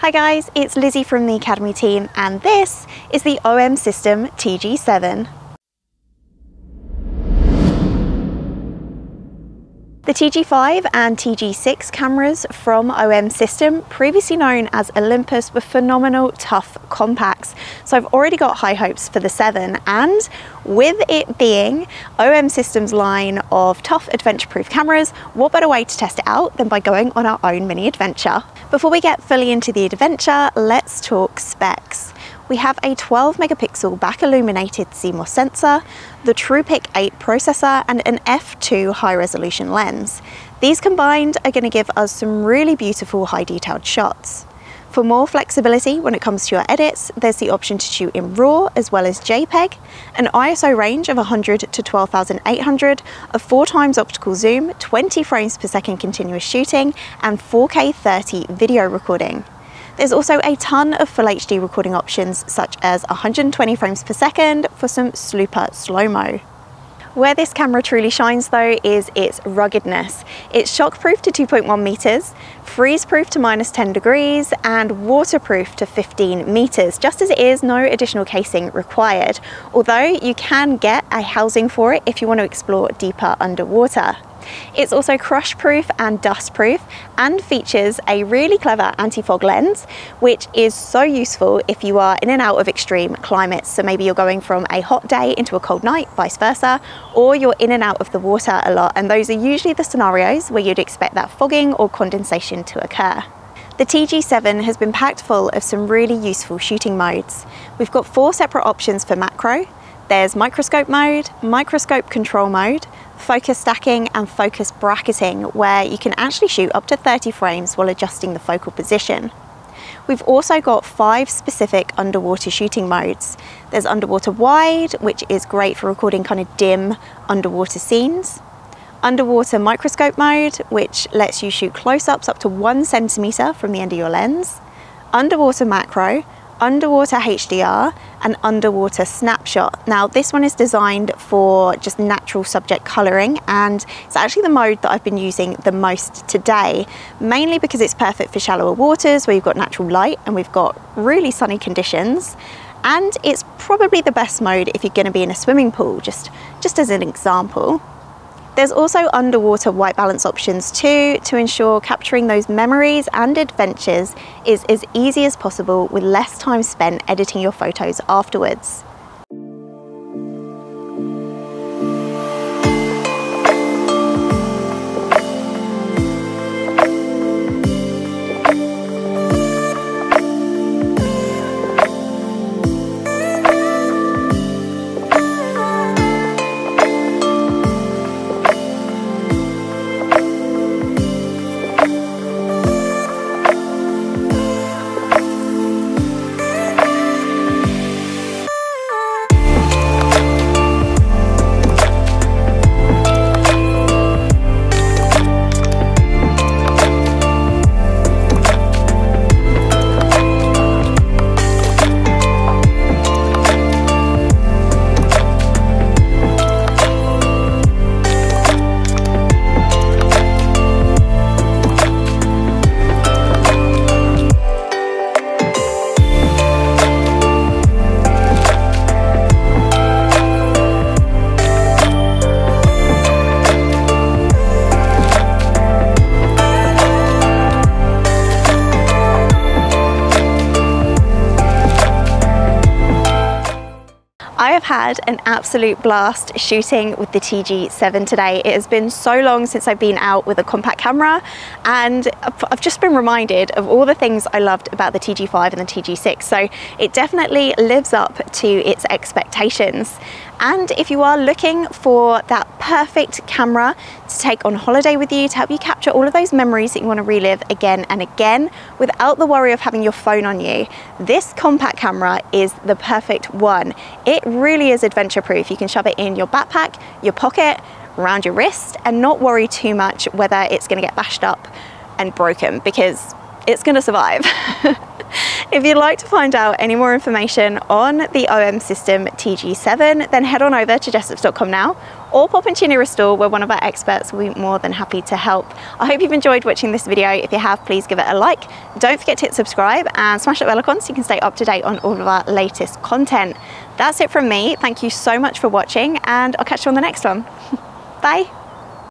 Hi guys, it's Lizzie from the Academy team and this is the OM System TG7. The TG5 and TG6 cameras from OM System, previously known as Olympus, were phenomenal, tough compacts. So I've already got high hopes for the 7, and with it being OM System's line of tough adventure-proof cameras, what better way to test it out than by going on our own mini adventure. Before we get fully into the adventure, let's talk specs. We have a 12 megapixel back illuminated CMOS sensor, the TruePic 8 processor and an f2 high resolution lens. These combined are going to give us some really beautiful high detailed shots. For more flexibility when it comes to your edits, there's the option to shoot in RAW as well as JPEG, an ISO range of 100 to 12,800, a 4x optical zoom, 20 frames per second continuous shooting and 4K 30 video recording. There's also a ton of full HD recording options such as 120 frames per second for some super slow-mo. Where this camera truly shines though is its ruggedness. It's shockproof to 2.1 meters, freeze-proof to -10 degrees and waterproof to 15 meters, just as it is, no additional casing required, although you can get a housing for it if you want to explore deeper underwater. It's also crush-proof and dust-proof and features a really clever anti-fog lens, which is so useful if you are in and out of extreme climates. So maybe you're going from a hot day into a cold night, vice versa, or you're in and out of the water a lot. And those are usually the scenarios where you'd expect that fogging or condensation to occur. The TG7 has been packed full of some really useful shooting modes. We've got 4 separate options for macro. There's microscope mode, microscope control mode, focus stacking and focus bracketing, where you can actually shoot up to 30 frames while adjusting the focal position. We've also got 5 specific underwater shooting modes. There's underwater wide, which is great for recording kind of dim underwater scenes. Underwater microscope mode, which lets you shoot close-ups up to 1 centimeter from the end of your lens. Underwater macro, underwater HDR and underwater snapshot. Now this one is designed for just natural subject colouring and it's actually the mode that I've been using the most today, mainly because it's perfect for shallower waters where you've got natural light and we've got really sunny conditions, and it's probably the best mode if you're going to be in a swimming pool, just as an example. There's also underwater white balance options too, to ensure capturing those memories and adventures is as easy as possible with less time spent editing your photos afterwards. Had an absolute blast shooting with the TG7 today. It has been so long since I've been out with a compact camera and I've just been reminded of all the things I loved about the TG5 and the TG6, so it definitely lives up to its expectations. And if you are looking for that perfect camera to take on holiday with you to help you capture all of those memories that you want to relive again and again without the worry of having your phone on you, this compact camera is the perfect one. It really is adventure proof. You can shove it in your backpack, your pocket, around your wrist and not worry too much whether it's going to get bashed up and broken, because it's going to survive. If you'd like to find out any more information on the OM System TG7, then head on over to jessups.com now, or pop into your nearest store where one of our experts will be more than happy to help. I hope you've enjoyed watching this video. If you have, please give it a like. Don't forget to hit subscribe and smash that bell icon so you can stay up to date on all of our latest content. That's it from me. Thank you so much for watching, and I'll catch you on the next one. Bye.